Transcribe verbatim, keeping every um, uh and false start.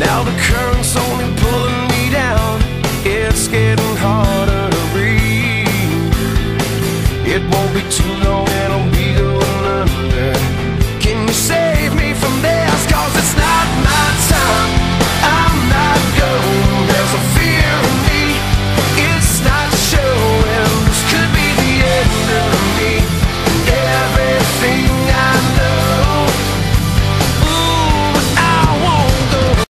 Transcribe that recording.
Now the current's only pulling me down. It's getting harder to read. It won't be too long.